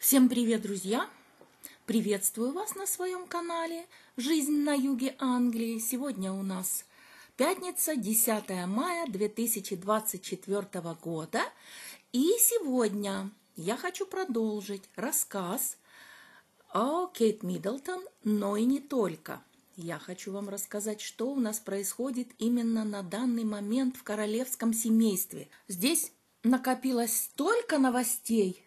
Всем привет, друзья! Приветствую вас на своем канале «Жизнь на юге Англии». Сегодня у нас пятница, 10 мая 2024 года. И сегодня я хочу продолжить рассказ о Кейт Миддлтон, но и не только. Я хочу вам рассказать, что у нас происходит именно на данный момент в королевском семействе. Здесь накопилось столько новостей.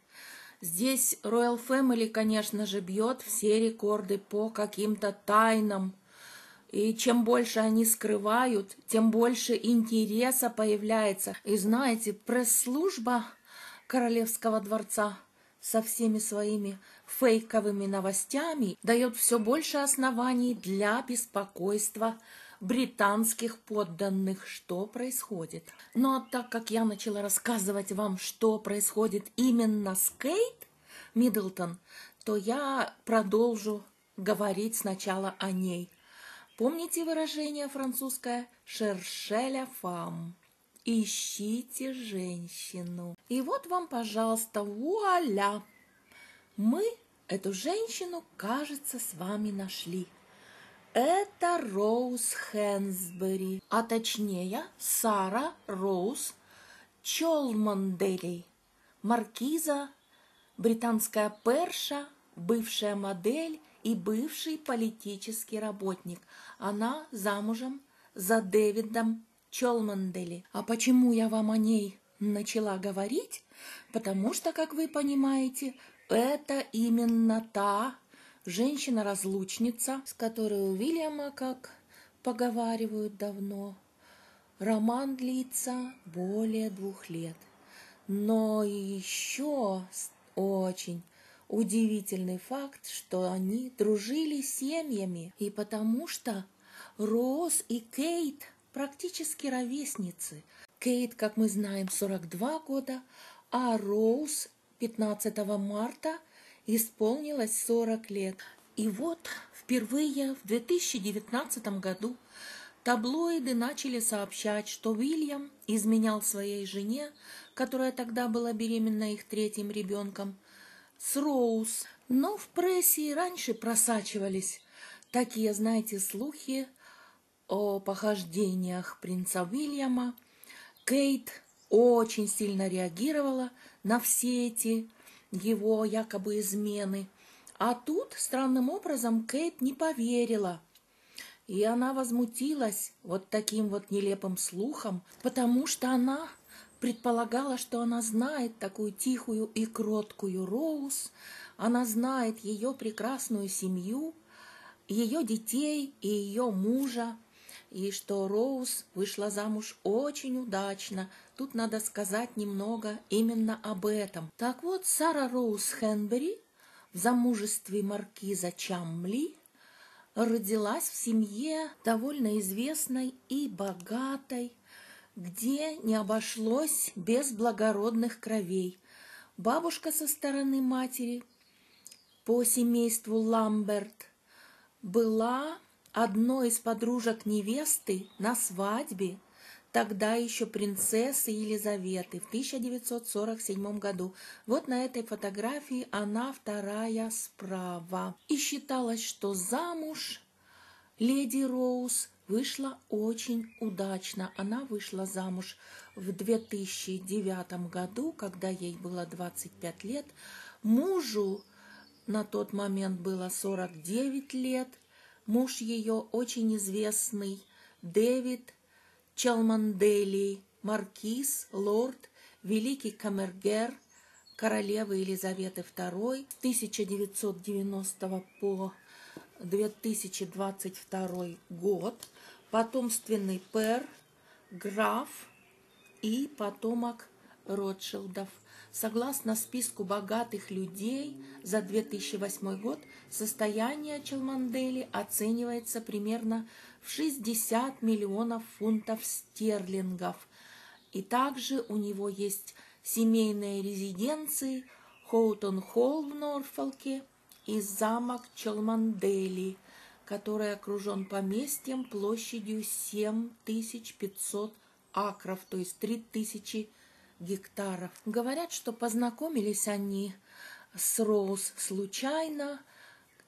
Здесь Royal Family, конечно же, бьет все рекорды по каким-то тайнам. И чем больше они скрывают, тем больше интереса появляется. И знаете, пресс-служба Королевского дворца со всеми своими фейковыми новостями дает все больше оснований для беспокойства британских подданных, что происходит. Ну а так как я начала рассказывать вам, что происходит именно с Кейт Миддлтон, то я продолжу говорить сначала о ней. Помните выражение французское «Cherchez la femme»? Ищите женщину. И вот вам, пожалуйста, вуаля! Мы эту женщину, кажется, с вами нашли. Это Роуз Хэнсбери, а точнее Сара Роуз Чолмандели, маркиза, британская перша, бывшая модель и бывший политический работник. Она замужем за Дэвидом Чолмондели. А почему я вам о ней начала говорить? Потому что, как вы понимаете, это именно та женщина-разлучница, с которой у Уильяма, как поговаривают давно, роман длится более 2 лет. Но еще очень удивительный факт, что они дружили семьями, и потому что Роуз и Кейт практически ровесницы. Кейт, как мы знаем, 42 года, а Роуз 15 марта исполнилось 40 лет. И вот впервые в 2019 году таблоиды начали сообщать, что Уильям изменял своей жене, которая тогда была беременна их 3-м ребенком, с Роуз. Но в прессе и раньше просачивались такие, знаете, слухи о похождениях принца Уильяма. Кейт очень сильно реагировала на все эти его якобы измены. А тут странным образом Кейт не поверила. И она возмутилась вот таким вот нелепым слухом, потому что она предполагала, что она знает такую тихую и кроткую Роуз, она знает ее прекрасную семью, ее детей и ее мужа, и что Роуз вышла замуж очень удачно. Тут надо сказать немного именно об этом. Так вот, Сара Роуз Хэнсбери в замужестве маркиза Чамли родилась в семье довольно известной и богатой, где не обошлось без благородных кровей. Бабушка со стороны матери по семейству Ламберт была одной из подружек невесты на свадьбе тогда еще принцессы Елизаветы в 1947 году. Вот на этой фотографии она вторая справа. И считалось, что замуж леди Роуз вышла очень удачно. Она вышла замуж в 2009 году, когда ей было 25 лет. Мужу на тот момент было 49 лет. Муж ее очень известный Дэвид Чолмондели, маркиз, лорд, великий камергер королевы Елизаветы II с 1990 по 2022 год, потомственный пэр, граф и потомок Ротшильдов. Согласно списку богатых людей за 2008 год, состояние Чолмондели оценивается примерно в 60 миллионов фунтов стерлингов. И также у него есть семейные резиденции Хоутон-Холл в Норфолке и замок Чолмондели, который окружен поместьем площадью 7500 акров, то есть 3000 гектаров. Говорят, что познакомились они с Роуз случайно,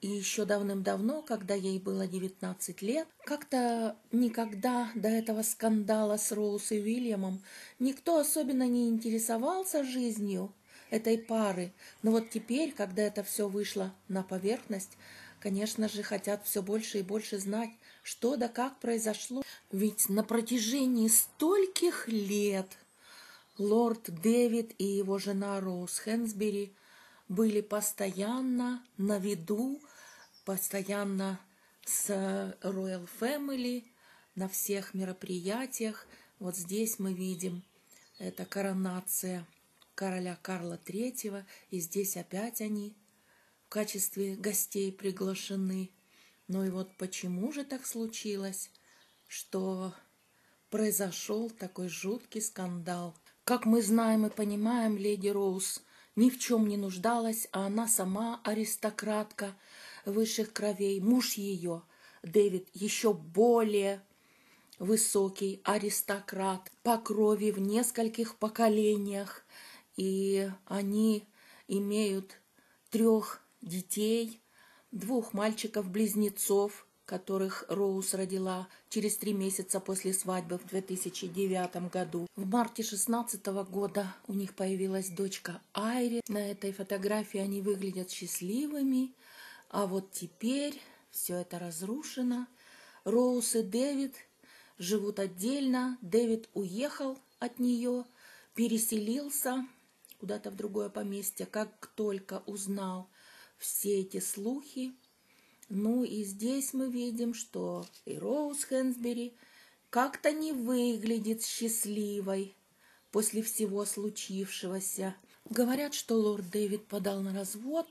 и еще давным-давно, когда ей было 19 лет. Как-то никогда до этого скандала с Роуз и Уильямом никто особенно не интересовался жизнью этой пары. Но вот теперь, когда это все вышло на поверхность, конечно же, хотят все больше и больше знать, что да как произошло. Ведь на протяжении стольких лет лорд Дэвид и его жена Роуз Хэнсбери были постоянно на виду, постоянно с Royal Family, на всех мероприятиях. Вот здесь мы видим, это коронация короля Карла III, и здесь опять они в качестве гостей приглашены. Ну и вот почему же так случилось, что произошел такой жуткий скандал? Как мы знаем и понимаем, леди Роуз ни в чем не нуждалась, а она сама аристократка высших кровей. Муж ее, Дэвид, еще более высокий аристократ по крови в нескольких поколениях. И они имеют 3 детей, 2 мальчиков-близнецов, которых Роуз родила через 3 месяца после свадьбы в 2009 году. В марте 2016 года у них появилась дочка Айри. На этой фотографии они выглядят счастливыми, а вот теперь все это разрушено. Роуз и Дэвид живут отдельно. Дэвид уехал от нее, переселился куда-то в другое поместье, как только узнал все эти слухи. Ну и здесь мы видим, что и Роуз Хэнсбери как-то не выглядит счастливой после всего случившегося. Говорят, что лорд Дэвид подал на развод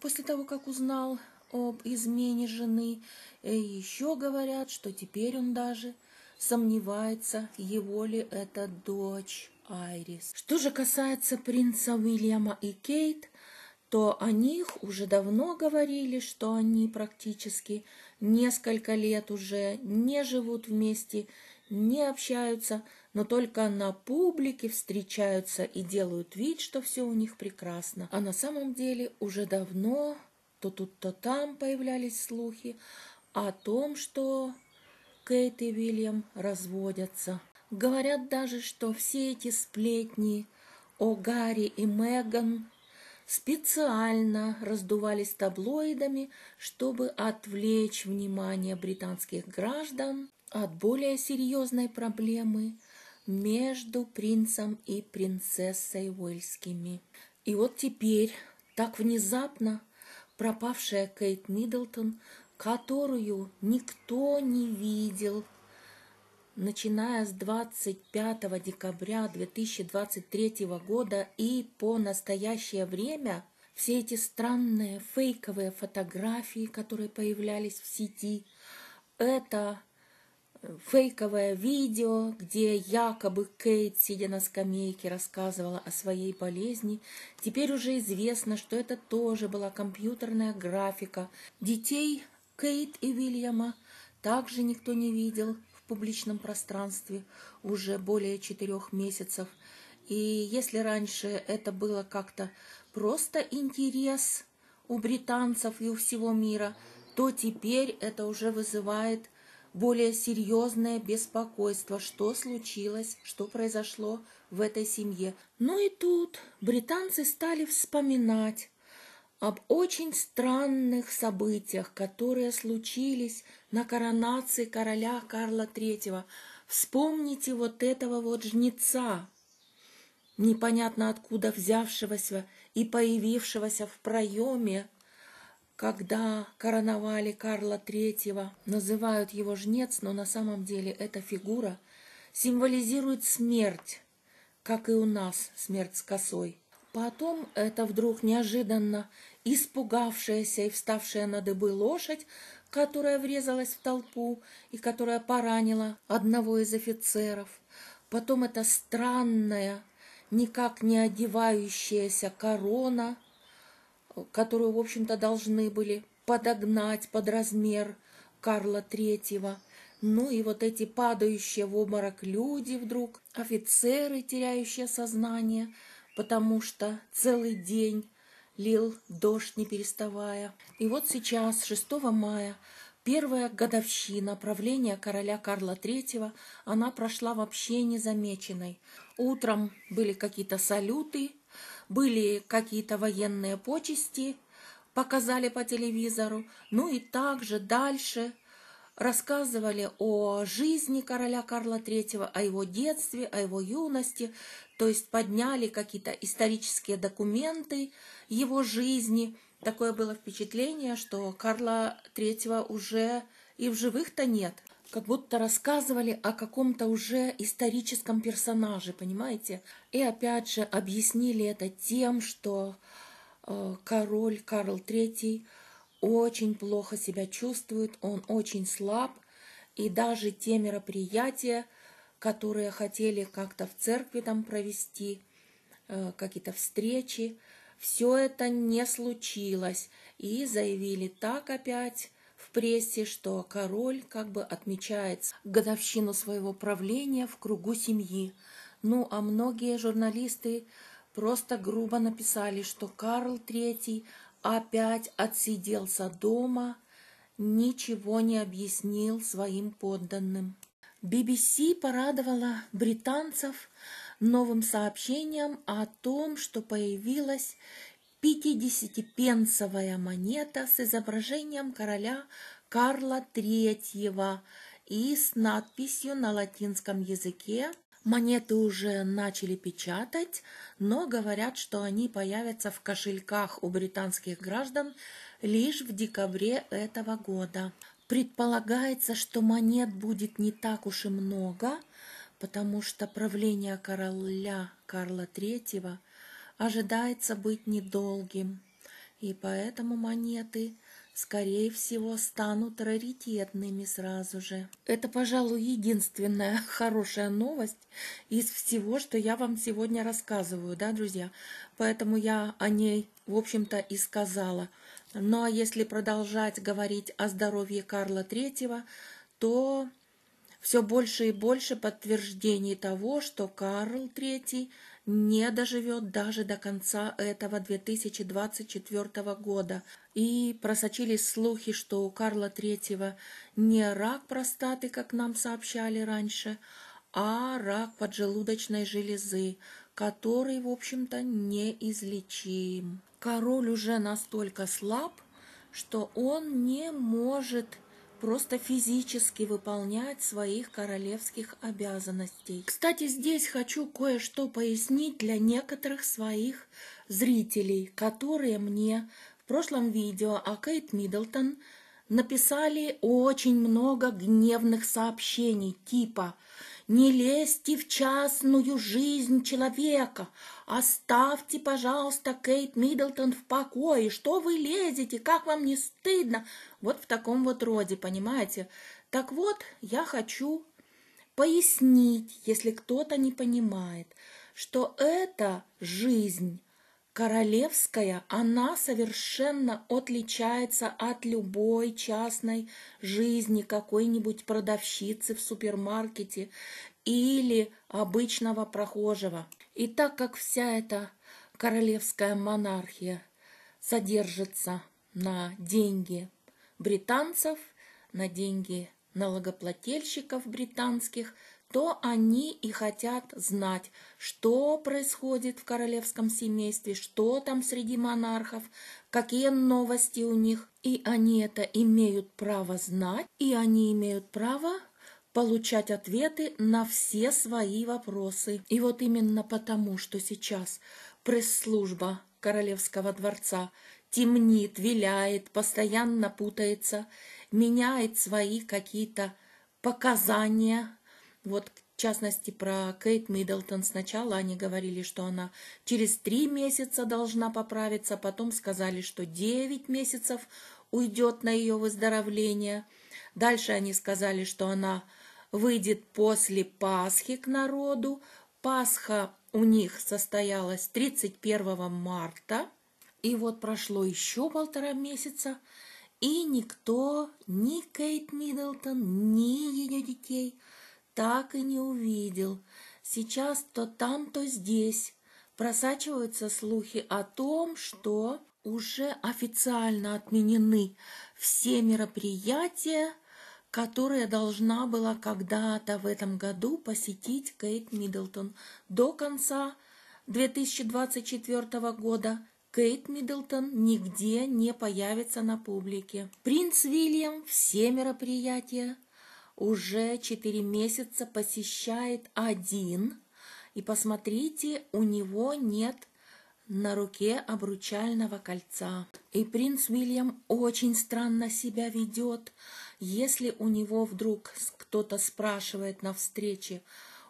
после того, как узнал об измене жены. И еще говорят, что теперь он даже сомневается, его ли это дочь Айрис. Что же касается принца Уильяма и Кейт, то о них уже давно говорили, что они практически несколько лет уже не живут вместе, не общаются, но только на публике встречаются и делают вид, что все у них прекрасно. А на самом деле уже давно то тут, то там появлялись слухи о том, что Кейт и Уильям разводятся. Говорят даже, что все эти сплетни о Гарри и Меган специально раздувались таблоидами, чтобы отвлечь внимание британских граждан от более серьезной проблемы между принцем и принцессой Уэльскими. И вот теперь так внезапно пропавшая Кейт Миддлтон, которую никто не видел, начиная с 25 декабря 2023 года и по настоящее время, все эти странные фейковые фотографии, которые появлялись в сети, это фейковое видео, где якобы Кейт, сидя на скамейке, рассказывала о своей болезни. Теперь уже известно, что это тоже была компьютерная графика. Детей Кейт и Уильяма также никто не видел в публичном пространстве уже более 4 месяцев. И если раньше это было как-то просто интерес у британцев и у всего мира, то теперь это уже вызывает более серьезное беспокойство, что случилось, что произошло в этой семье. Ну и тут британцы стали вспоминать об очень странных событиях, которые случились на коронации короля Карла III. Вспомните вот этого вот жнеца, непонятно откуда взявшегося и появившегося в проеме, когда короновали Карла III. Называют его жнец, но на самом деле эта фигура символизирует смерть, как и у нас смерть с косой. Потом это вдруг неожиданно испугавшаяся и вставшая на дыбы лошадь, которая врезалась в толпу и которая поранила одного из офицеров. Потом это странная, никак не одевающаяся корона, которую, в общем-то, должны были подогнать под размер Карла III. Ну и вот эти падающие в обморок люди вдруг, офицеры, теряющие сознание, потому что целый день лил дождь, не переставая. И вот сейчас, 6 мая, первая годовщина правления короля Карла III, она прошла вообще незамеченной. Утром были какие-то салюты, были какие-то военные почести, показали по телевизору, ну и также дальше рассказывали о жизни короля Карла III, о его детстве, о его юности, то есть подняли какие-то исторические документы его жизни. Такое было впечатление, что Карла III уже и в живых-то нет. Как будто рассказывали о каком-то уже историческом персонаже, понимаете? И опять же объяснили это тем, что король Карл III очень плохо себя чувствует, он очень слаб, и даже те мероприятия, которые хотели как-то в церкви там провести, какие-то встречи, все это не случилось. И заявили так опять в прессе, что король как бы отмечает годовщину своего правления в кругу семьи. Ну, а многие журналисты просто грубо написали, что Карл III опять отсиделся дома, ничего не объяснил своим подданным. BBC порадовала британцев новым сообщением о том, что появилась 50-пенсовая монета с изображением короля Карла III и с надписью на латинском языке. Монеты уже начали печатать, но говорят, что они появятся в кошельках у британских граждан лишь в декабре этого года. Предполагается, что монет будет не так уж и много, потому что правление короля Карла III ожидается быть недолгим, и поэтому монеты, скорее всего, станут раритетными сразу же. Это, пожалуй, единственная хорошая новость из всего, что я вам сегодня рассказываю, да, друзья? Поэтому я о ней, в общем-то, и сказала. Ну, а если продолжать говорить о здоровье Карла III, то все больше и больше подтверждений того, что Карл III не доживет даже до конца этого 2024 года. И просочились слухи, что у Карла III не рак простаты, как нам сообщали раньше, а рак поджелудочной железы, который, в общем-то, неизлечим. Король уже настолько слаб, что он не может просто физически выполнять своих королевских обязанностей. Кстати, здесь хочу кое-что пояснить для некоторых своих зрителей, которые мне в прошлом видео о Кейт Миддлтон написали очень много гневных сообщений, типа «Не лезьте в частную жизнь человека! Оставьте, пожалуйста, Кейт Миддлтон в покое! Что вы лезете? Как вам не стыдно?» Вот в таком вот роде, понимаете? Так вот, я хочу пояснить, если кто-то не понимает, что эта жизнь королевская, она совершенно отличается от любой частной жизни какой-нибудь продавщицы в супермаркете или обычного прохожего. И так как вся эта королевская монархия содержится на деньги британцев, на деньги налогоплательщиков британских, то они и хотят знать, что происходит в королевском семействе, что там среди монархов, какие новости у них. И они это имеют право знать, и они имеют право получать ответы на все свои вопросы. И вот именно потому, что сейчас пресс-служба королевского дворца темнит, виляет, постоянно путается, меняет свои какие-то показания. Вот, в частности, про Кейт Миддлтон сначала они говорили, что она через 3 месяца должна поправиться, потом сказали, что 9 месяцев уйдет на ее выздоровление. Дальше они сказали, что она выйдет после Пасхи к народу. Пасха у них состоялась 31 марта. И вот прошло еще 1,5 месяца, и никто, ни Кейт Миддлтон, ни ее детей так и не увидел. Сейчас то там, то здесь просачиваются слухи о том, что уже официально отменены все мероприятия, которые должна была когда-то в этом году посетить Кейт Миддлтон. До конца 2024 года Кейт Миддлтон нигде не появится на публике. Принц Уильям все мероприятия уже 4 месяца посещает один. И посмотрите, у него нет на руке обручального кольца. И принц Уильям очень странно себя ведет. Если у него вдруг кто-то спрашивает на встрече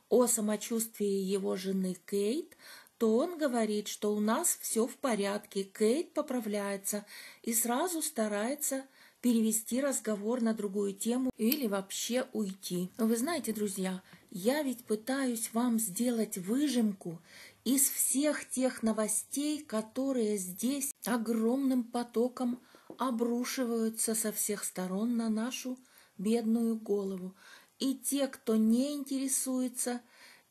о самочувствии его жены Кейт, то он говорит, что у нас все в порядке, Кейт поправляется, и сразу старается перевести разговор на другую тему или вообще уйти. Вы знаете, друзья, я ведь пытаюсь вам сделать выжимку из всех тех новостей, которые здесь огромным потоком обрушиваются со всех сторон на нашу бедную голову. И те, кто не интересуется,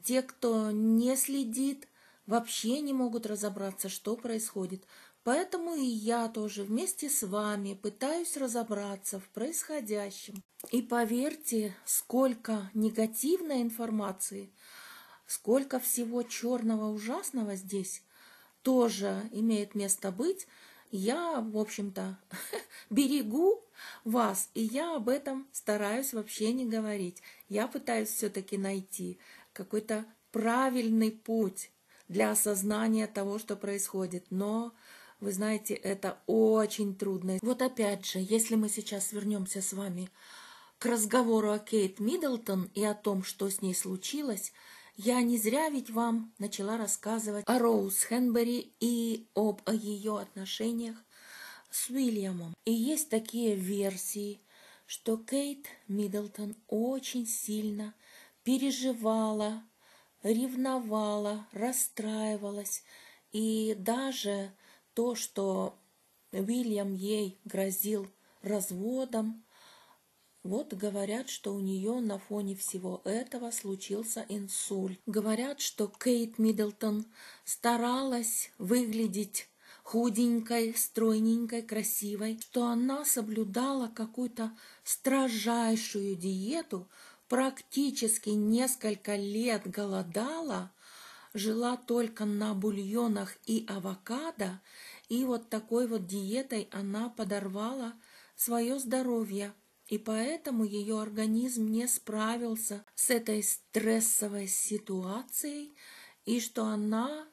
те, кто не следит, вообще не могут разобраться, что происходит. Поэтому и я тоже вместе с вами пытаюсь разобраться в происходящем. И поверьте, сколько негативной информации, сколько всего черного ужасного здесь тоже имеет место быть. Я, в общем-то, берегу вас, и я об этом стараюсь вообще не говорить. Я пытаюсь все-таки найти какой-то правильный путь для осознания того, что происходит. Но, вы знаете, это очень трудно. Вот опять же, если мы сейчас вернемся с вами к разговору о Кейт Миддлтон и о том, что с ней случилось, я не зря ведь вам начала рассказывать о Роуз Хэнсбери и об ее отношениях с Уильямом. И есть такие версии, что Кейт Миддлтон очень сильно переживала, ревновала, расстраивалась. И даже то, что Уильям ей грозил разводом, вот говорят, что у нее на фоне всего этого случился инсульт. Говорят, что Кейт Миддлтон старалась выглядеть худенькой, стройненькой, красивой, что она соблюдала какую-то строжайшую диету, практически несколько лет голодала, жила только на бульонах и авокадо, и вот такой вот диетой она подорвала свое здоровье. И поэтому ее организм не справился с этой стрессовой ситуацией, и что она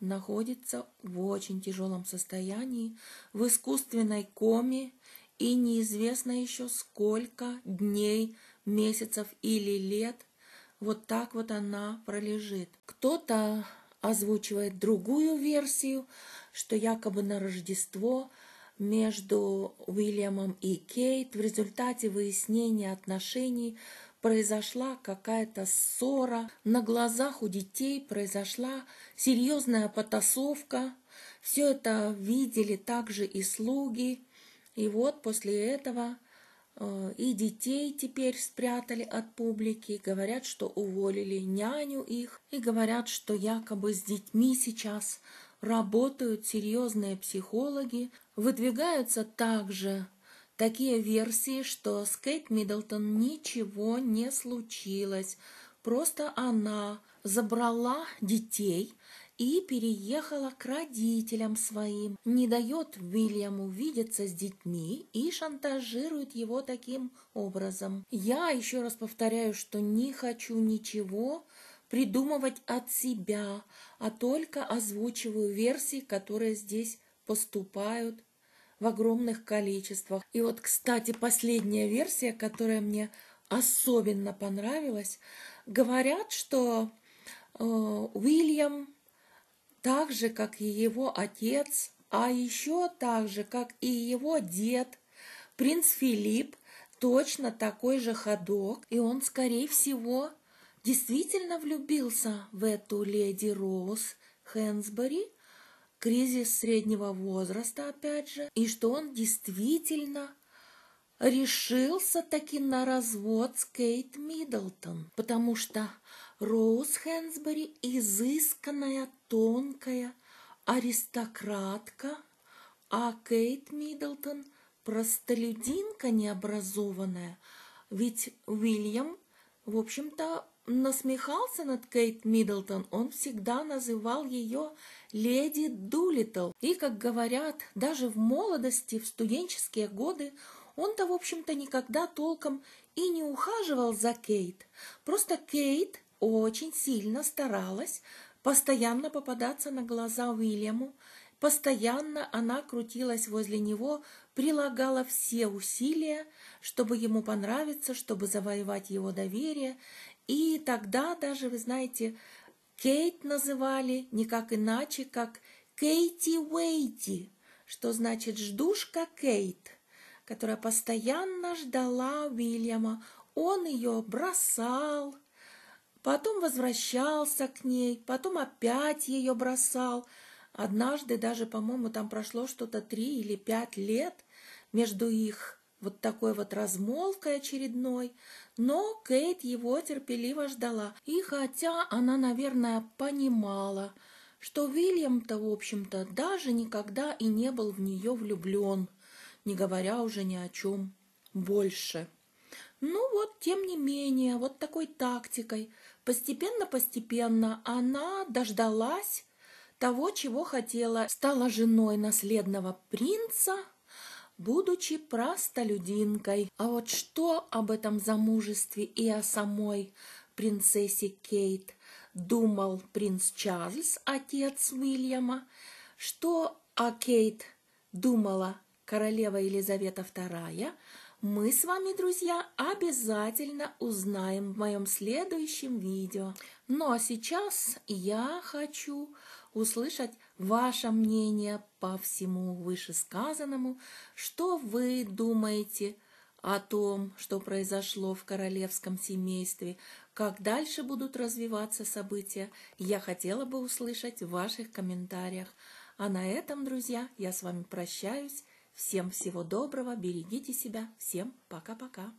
находится в очень тяжелом состоянии, в искусственной коме, и неизвестно еще сколько дней, месяцев или лет вот так вот она пролежит. Кто-то озвучивает другую версию, что якобы на Рождество между Уильямом и Кейт в результате выяснения отношений произошла какая-то ссора. На глазах у детей произошла серьезная потасовка. Все это видели также и слуги. И вот после этого и детей теперь спрятали от публики. Говорят, что уволили няню их. И говорят, что якобы с детьми сейчас работают серьезные психологи. Выдвигаются также такие версии, что с Кейт Миддлтон ничего не случилось. Просто она забрала детей и переехала к родителям своим. Не дает Уильяму видеться с детьми и шантажирует его таким образом. Я еще раз повторяю, что не хочу ничего придумывать от себя, а только озвучиваю версии, которые здесь поступают в огромных количествах. И вот, кстати, последняя версия, которая мне особенно понравилась. Говорят, что Уильям, так же, как и его отец, а еще так же, как и его дед, принц Филипп, точно такой же ходок. И он, скорее всего, действительно влюбился в эту леди Роуз Хэнсбери. Кризис среднего возраста, опять же, и что он действительно решился таки на развод с Кейт Миддлтон, потому что Роуз Хэнсбери изысканная тонкая аристократка, а Кейт Миддлтон простолюдинка необразованная. Ведь Уильям, в общем-то, насмехался над Кейт Миддлтон, он всегда называл ее леди Дулиттл. И, как говорят, даже в молодости, в студенческие годы, он-то, в общем-то, никогда толком и не ухаживал за Кейт. Просто Кейт очень сильно старалась постоянно попадаться на глаза Уильяму, постоянно она крутилась возле него, прилагала все усилия, чтобы ему понравиться, чтобы завоевать его доверие. И тогда даже, вы знаете, Кейт называли никак иначе, как Кейти Уэйти, что значит «ждушка Кейт», которая постоянно ждала Уильяма. Он ее бросал, потом возвращался к ней, потом опять ее бросал. Однажды даже, по-моему, там прошло что-то 3 или 5 лет между их вот такой вот размолвкой очередной, но Кейт его терпеливо ждала. И хотя она, наверное, понимала, что Уильям-то, в общем-то, даже никогда и не был в нее влюблен, не говоря уже ни о чем больше. Ну вот, тем не менее, вот такой тактикой, постепенно-постепенно она дождалась того, чего хотела, стала женой наследного принца, будучи простолюдинкой. А вот что об этом замужестве и о самой принцессе Кейт думал принц Чарльз, отец Уильяма, что о Кейт думала королева Елизавета II, мы с вами, друзья, обязательно узнаем в моем следующем видео. Ну а сейчас я хочу услышать ваше мнение по всему вышесказанному, что вы думаете о том, что произошло в королевском семействе, как дальше будут развиваться события. Я хотела бы услышать в ваших комментариях. А на этом, друзья, я с вами прощаюсь. Всем всего доброго, берегите себя, всем пока-пока.